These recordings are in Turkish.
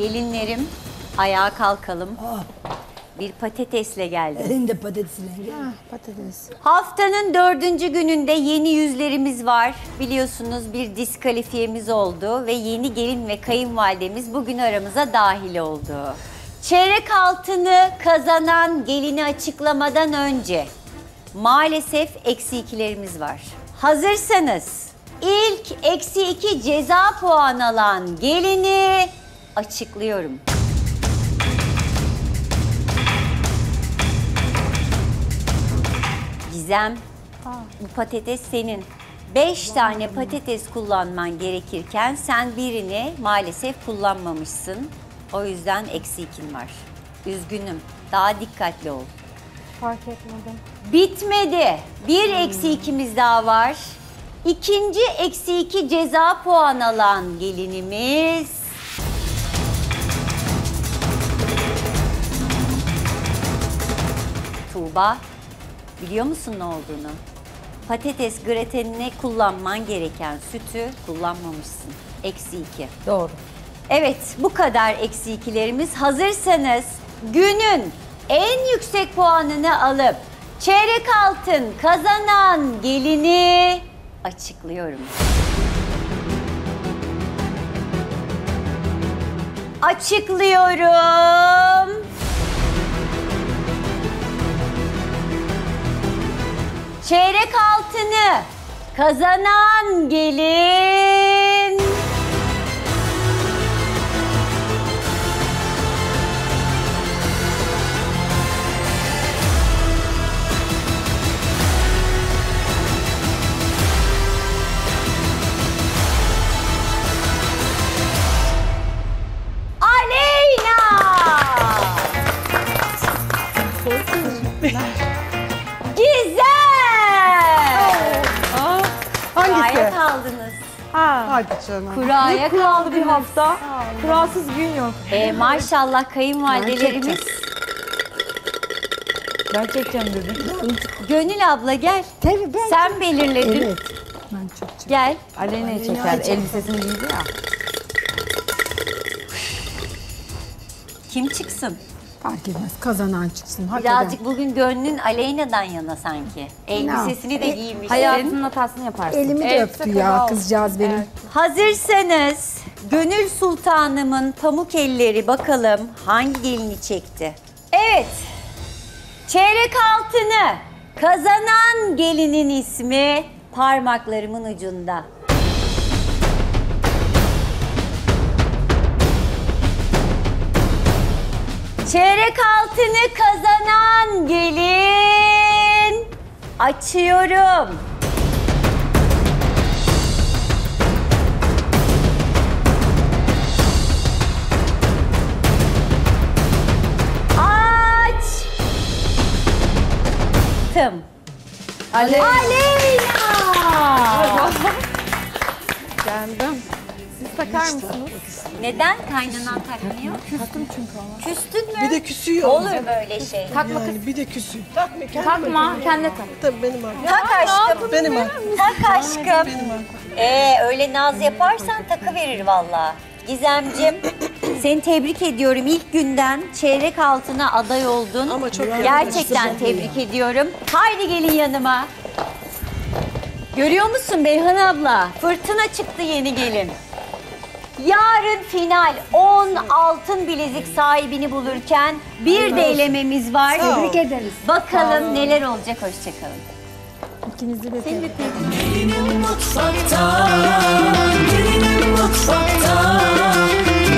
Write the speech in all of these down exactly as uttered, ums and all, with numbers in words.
Gelinlerim, ayağa kalkalım. Oh. Bir patatesle geldim. Elinde patatesle geldim. Ah, patates. Haftanın dördüncü gününde yeni yüzlerimiz var. Biliyorsunuz bir diskalifiyemiz oldu ve yeni gelin ve kayınvalidemiz bugün aramıza dahil oldu. Çeyrek altını kazanan gelini açıklamadan önce maalesef eksi ikilerimiz var. Hazırsanız ilk eksi iki ceza puan alan gelini açıklıyorum. Gizem, Aa. bu patates senin. Beş tane patates kullanman gerekirken sen birini maalesef kullanmamışsın. O yüzden eksi ikin var. Üzgünüm. Daha dikkatli ol. Fark etmedim. Bitmedi. Bir hmm. eksi ikimiz daha var. İkinci eksi iki ceza puan alan gelinimiz... Tuğba, biliyor musun ne olduğunu? Patates gratenine kullanman gereken sütü kullanmamışsın. Eksi iki. Doğru. Evet, bu kadar eksi ikilerimiz. Hazırsanız günün en yüksek puanını alıp çeyrek altın kazanan gelini açıklıyorum. Açıklıyorum. Çeyrek altını kazanan gelin... Aleyna! Gizem! Kuraya kaldınız. Ha. Hadi canım. Kuraya kaldı bir hafta. Kurasız gün yok. E, maşallah kayınvalidelerimiz. Ben çekeceğim dedim. Gönül abla gel. Tabii ben. Sen çekeceğim. Belirledin. Evet. Ben çekeceğim. Gel. Aleyna'yı çeker. Aleyna elbisesini giydi ya. Kim çıksın? Fark etmez. Kazanan çıksın. Birazcık bugün gönlün Aleyna'dan yana sanki. Elbisesini de giymişsin. Hayatının hatasını yaparsın. Elimi de öptü evet, ya kızcağız benim. Evet. Hazırsanız Gönül Sultanım'ın pamuk elleri bakalım hangi gelini çekti? Evet. Çeyrek altını kazanan gelinin ismi parmaklarımın ucunda. Çeyrek altını kazanan gelin açıyorum. Açtım. Aleyna. Aleyna. Geldim. Siz takar mısınız? Neden kaynanan takmıyor? Küstüm çünkü ama. Küstün mü? Bir de küsüyor. Olur böyle şey. Takma yani kız. Bir de küsüyor. Takma kendine. Takma kendine tak. Tabii benim hakkım. Tak aşkım. Benim hakkım. Tak aşkım. Benim hakkım. Ee, öyle naz yaparsan takıverir vallahi. Gizemciğim, seni tebrik ediyorum. İlk günden çeyrek altına aday oldun. Ama çok gerçekten tebrik ya. ediyorum. Haydi gelin yanıma. Görüyor musun Beyhan abla? Fırtına çıktı yeni gelin. Yarın final on altın bilezik sahibini bulurken bir de elememiz var. Tebrik ederiz. Bakalım neler olacak, hoşçakalın. İkinizi de tebrik ederim. Gelinim mutfakta, gelinim mutfakta,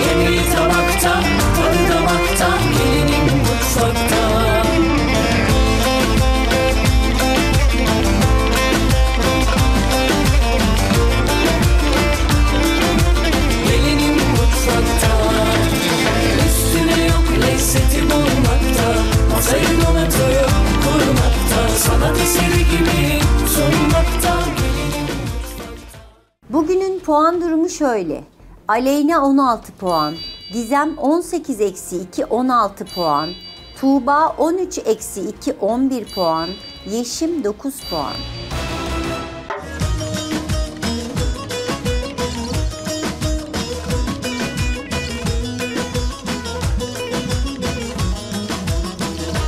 yemeği tabakta, tadı damakta, gelinim mutfakta. Setim olmakta, masayı donatıyor, kurmakta, sanat eseri gibi sunmakta. Bugünün puan durumu şöyle. Aleyna on altı puan, Gizem on sekiz eksi iki on altı puan, Tuğba on üç eksi iki on bir puan, Yeşim dokuz puan.